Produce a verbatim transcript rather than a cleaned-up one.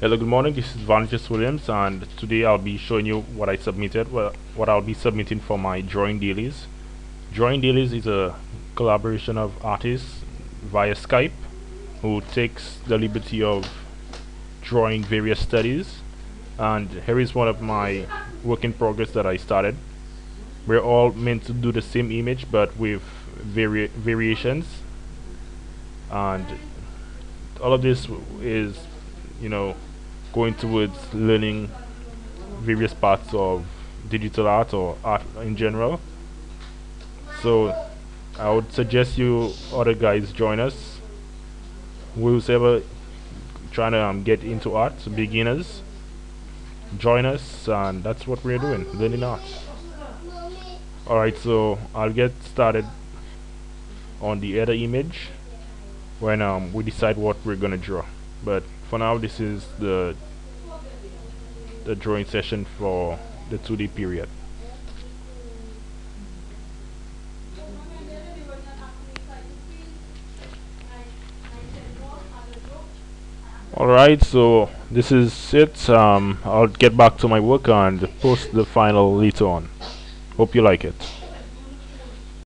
Hello, good morning. This is Van Just Williams, and today I'll be showing you what I submitted, well, what I'll be submitting for my Drawing Dailies. Drawing Dailies is a collaboration of artists via Skype who takes the liberty of drawing various studies. And here is one of my work in progress that I started. We're all meant to do the same image, but with vari variations. And all of this is, you know, going towards learning various parts of digital art or art in general. So I would suggest you other guys join us, who's ever trying to um, get into art, beginners, join us, and that's what we're doing, learning art. Alright, so I'll get started on the other image when um, we decide what we're gonna draw. But for now, this is the the drawing session for the two D period. Alright, so this is it. um, I'll get back to my work and post the final later on. Hope you like it.